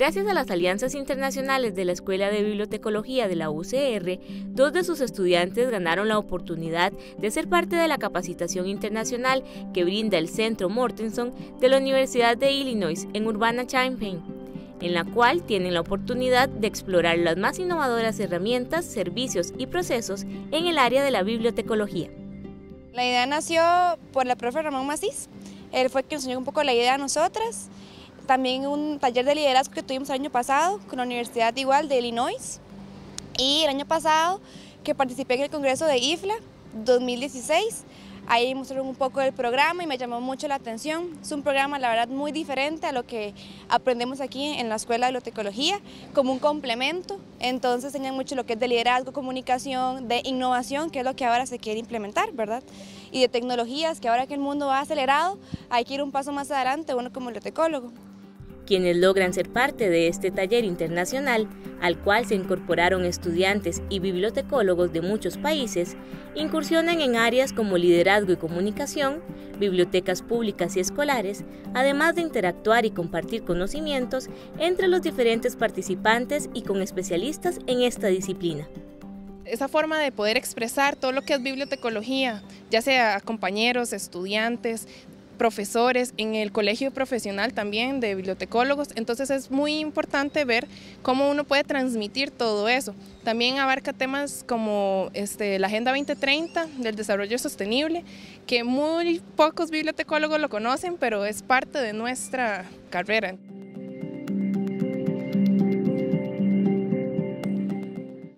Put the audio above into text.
Gracias a las alianzas internacionales de la Escuela de Bibliotecología de la UCR, 2 de sus estudiantes ganaron la oportunidad de ser parte de la capacitación internacional que brinda el Centro Mortenson de la Universidad de Illinois en Urbana-Champaign, en la cual tienen la oportunidad de explorar las más innovadoras herramientas, servicios y procesos en el área de la bibliotecología. La idea nació por la profe Ramón Macís. Él fue quien nos enseñó un poco la idea a nosotras. También un taller de liderazgo que tuvimos el año pasado con la Universidad de Illinois, y el año pasado que participé en el Congreso de IFLA 2016, ahí mostraron un poco del programa y me llamó mucho la atención. Es un programa la verdad muy diferente a lo que aprendemos aquí en la Escuela de Bibliotecología, como un complemento. Entonces enseñan mucho lo que es de liderazgo, comunicación, de innovación, que es lo que ahora se quiere implementar, ¿verdad? Y de tecnologías, que ahora que el mundo va acelerado, hay que ir un paso más adelante uno como bibliotecólogo. Quienes logran ser parte de este taller internacional, al cual se incorporaron estudiantes y bibliotecólogos de muchos países, incursionan en áreas como liderazgo y comunicación, bibliotecas públicas y escolares, además de interactuar y compartir conocimientos entre los diferentes participantes y con especialistas en esta disciplina. Esa forma de poder expresar todo lo que es bibliotecología, ya sea a compañeros, estudiantes, profesores, en el colegio profesional también de bibliotecólogos, entonces es muy importante ver cómo uno puede transmitir todo eso. También abarca temas como la Agenda 2030 del desarrollo sostenible, que muy pocos bibliotecólogos lo conocen, pero es parte de nuestra carrera.